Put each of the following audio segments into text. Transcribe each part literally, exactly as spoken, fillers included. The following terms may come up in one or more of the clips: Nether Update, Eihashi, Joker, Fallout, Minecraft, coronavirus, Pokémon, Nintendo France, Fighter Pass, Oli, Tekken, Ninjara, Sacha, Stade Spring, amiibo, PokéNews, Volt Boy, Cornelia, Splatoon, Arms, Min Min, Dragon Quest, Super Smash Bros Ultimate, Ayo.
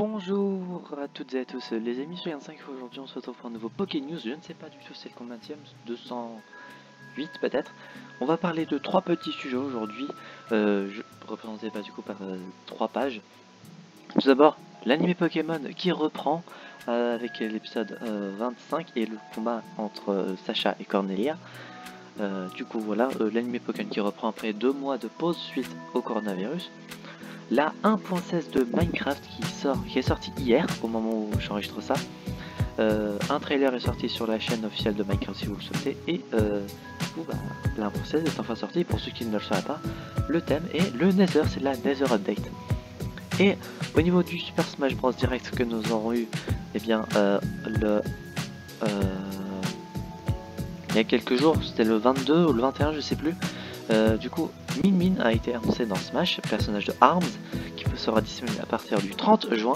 Bonjour à toutes et à tous les amis, c'est vingt-cinq, aujourd'hui on se retrouve pour un nouveau PokéNews. Je ne sais pas du tout, c'est le combienième, deux cent huit peut-être. On va parler de trois petits sujets aujourd'hui, euh, je représentais pas du coup par euh, trois pages. Tout d'abord, l'anime Pokémon qui reprend euh, avec l'épisode euh, vingt-cinq et le combat entre euh, Sacha et Cornelia. Euh, du coup voilà, euh, l'anime Pokémon qui reprend après deux mois de pause suite au coronavirus. La un point seize de Minecraft qui, sort, qui est sortie hier, au moment où j'enregistre ça. Euh, un trailer est sorti sur la chaîne officielle de Minecraft si vous le souhaitez. Et euh, du coup, bah, la un point seize est enfin sortie. Pour ceux qui ne le sauraient pas, le thème est le Nether, c'est la Nether Update. Et au niveau du Super Smash Bros Direct que nous aurons eu, eh bien, euh, le, euh, il y a quelques jours, c'était le vingt-deux ou le vingt-et-un, je sais plus. Euh, du coup, Min Min a été annoncée dans Smash, personnage de Arms, qui sera disponible à partir du trente juin.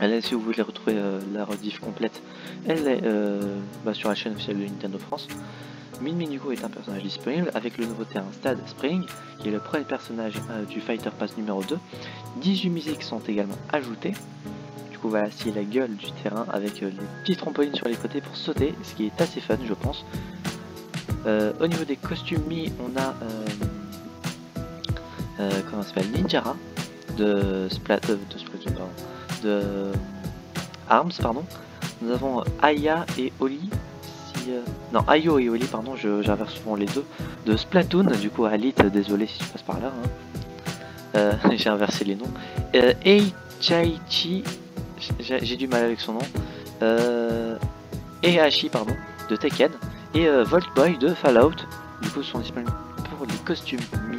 Elle est, si vous voulez retrouver euh, la rediff complète, elle est euh, bah, sur la chaîne officielle de Nintendo France. Min Min du coup est un personnage disponible avec le nouveau terrain Stade Spring, qui est le premier personnage euh, du Fighter Pass numéro deux. dix-huit musiques sont également ajoutées. Du coup voilà, c'est la gueule du terrain avec euh, les petites trampolines sur les côtés pour sauter, ce qui est assez fun je pense. Euh, au niveau des costumes mis, on a euh, euh, comment s'appelle Ninjara de Splatoon, de, Splatoon, pardon, de Arms pardon. Nous avons Aya et Oli, si, euh, non Ayo et Oli pardon, j'inverse souvent les deux de Splatoon. Du coup Alit, désolé si je passe par là, hein. euh, j'ai inversé les noms. Euh, Eihashi, j'ai du mal avec son nom. Euh, Eihashi pardon de Tekken. Et euh, Volt Boy de Fallout, du coup sont disponibles pour les costumes mis.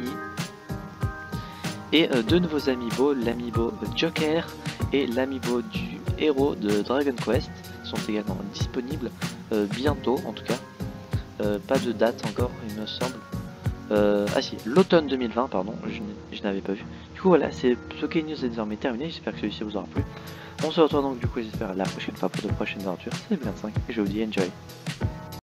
Et euh, deux nouveaux amiibo, l'amiibo Joker et l'amiibo du héros de Dragon Quest sont également disponibles euh, bientôt en tout cas. Euh, pas de date encore il me semble. Euh, ah si, l'automne deux mille vingt pardon, je n'avais pas vu. Du coup voilà, c'est PokéNews est désormais terminé, j'espère que celui-ci vous aura plu. On se retrouve donc du coup j'espère la prochaine fois pour de prochaines aventures. C'est vingt-cinq et je vous dis enjoy.